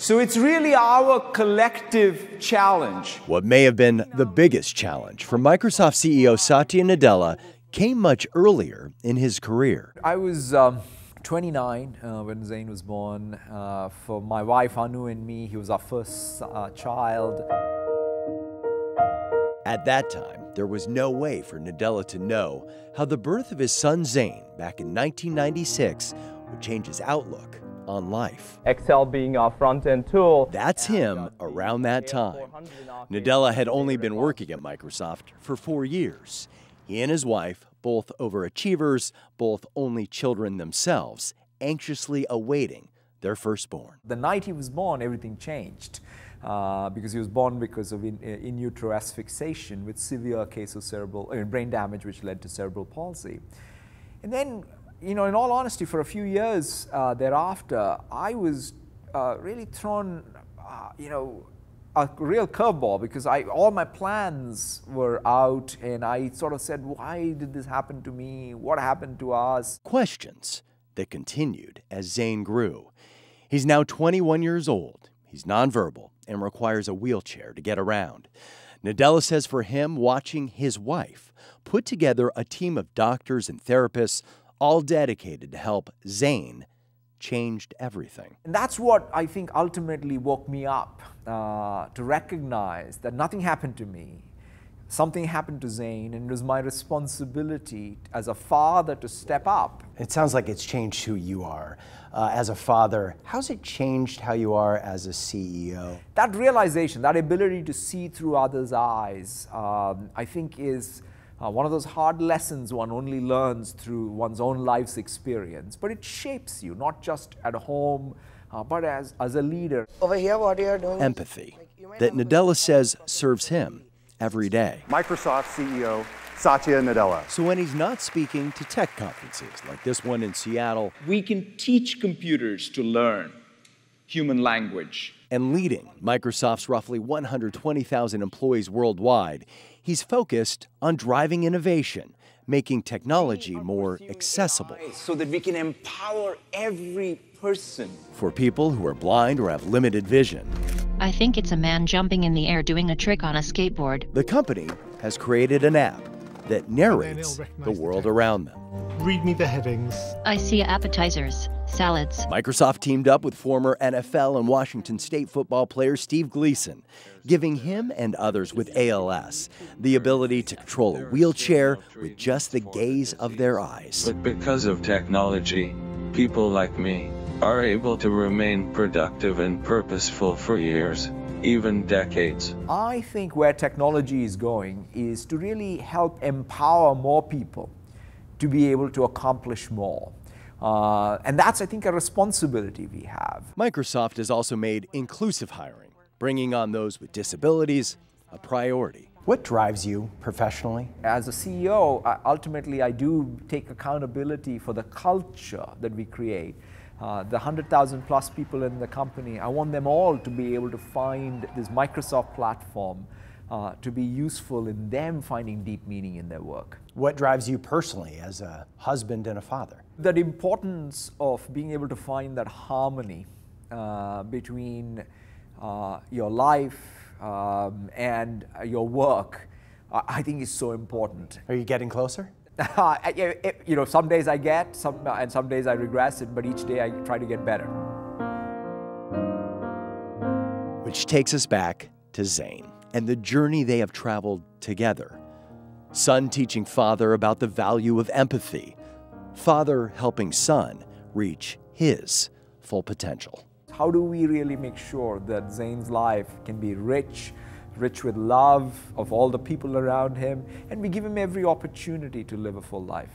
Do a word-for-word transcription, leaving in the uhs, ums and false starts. So it's really our collective challenge. What may have been the biggest challenge for Microsoft C E O Satya Nadella came much earlier in his career. I was um, twenty-nine uh, when Zane was born. Uh, for my wife Anu and me, he was our first uh, child. At that time, there was no way for Nadella to know how the birth of his son Zane back in nineteen ninety-six would change his outlook on life. Excel being our front-end tool. That's him around that time. Nadella had only been working at Microsoft for four years. He and his wife, both overachievers, both only children themselves, anxiously awaiting their firstborn. The night he was born, everything changed. Uh, because he was born because of in, in utero asphyxiation with severe case of cerebral, I mean, brain damage, which led to cerebral palsy. And then, you know, in all honesty, for a few years uh, thereafter, I was uh, really thrown, uh, you know, a real curveball, because I, all my plans were out, and I sort of said, why did this happen to me? What happened to us? Questions that continued as Zane grew. He's now twenty-one years old. He's nonverbal and requires a wheelchair to get around. Nadella says for him, watching his wife put together a team of doctors and therapists, all dedicated to help Zane, changed everything. And that's what I think ultimately woke me up, uh, to recognize that nothing happened to me. Something happened to Zane, and it was my responsibility as a father to step up. It sounds like it's changed who you are uh, as a father. How's it changed how you are as a C E O? That realization, that ability to see through others' eyes, um, I think is uh, one of those hard lessons one only learns through one's own life's experience. But it shapes you, not just at home, uh, but as, as a leader. Over here, what you're doing. Empathy, like, that Nadella says serves him every day. Microsoft C E O Satya Nadella. So when he's not speaking to tech conferences like this one in Seattle, we can teach computers to learn human language. And leading Microsoft's roughly one hundred twenty thousand employees worldwide, he's focused on driving innovation, making technology more accessible, so that we can empower every person. For people who are blind or have limited vision. I think it's a man jumping in the air doing a trick on a skateboard. The company has created an app that narrates the world around them. Read me the headings. I see appetizers, salads. Microsoft teamed up with former N F L and Washington State football player Steve Gleason, giving him and others with A L S the ability to control a wheelchair with just the gaze of their eyes. But because of technology, people like me are able to remain productive and purposeful for years, even decades. I think where technology is going is to really help empower more people to be able to accomplish more. Uh, and that's, I think, a responsibility we have. Microsoft has also made inclusive hiring, bringing on those with disabilities, a priority. What drives you professionally? As a C E O, ultimately I do take accountability for the culture that we create. Uh, the one hundred thousand plus people in the company, I want them all to be able to find this Microsoft platform uh, to be useful in them finding deep meaning in their work. What drives you personally as a husband and a father? The importance of being able to find that harmony uh, between uh, your life um, and your work, uh, I think is so important. Are you getting closer? You know, some days I get, some, and some days I regress it, but each day I try to get better. Which takes us back to Zane and the journey they have traveled together. Son teaching father about the value of empathy. Father helping son reach his full potential. How do we really make sure that Zane's life can be rich? Rich with love of all the people around him, and we give him every opportunity to live a full life.